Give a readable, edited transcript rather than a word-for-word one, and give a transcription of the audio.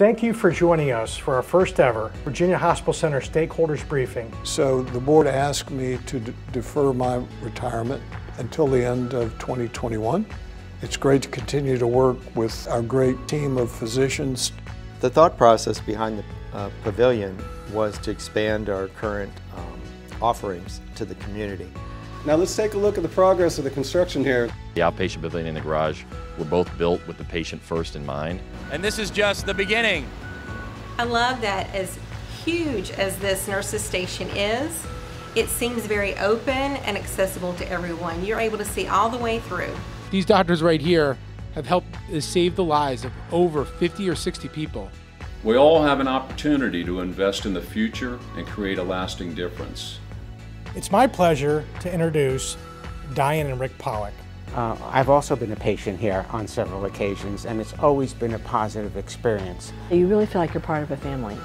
Thank you for joining us for our first ever Virginia Hospital Center Stakeholders Briefing. So the board asked me to defer my retirement until the end of 2021. It's great to continue to work with our great team of physicians. The thought process behind the pavilion was to expand our current offerings to the community. Now let's take a look at the progress of the construction here. The outpatient pavilion and the garage were both built with the patient first in mind. And this is just the beginning. I love that as huge as this nurses station is, it seems very open and accessible to everyone. You're able to see all the way through. These doctors right here have helped save the lives of over 50 or 60 people. We all have an opportunity to invest in the future and create a lasting difference. It's my pleasure to introduce Diane and Rick Pollack. I've also been a patient here on several occasions, and it's always been a positive experience. You really feel like you're part of a family.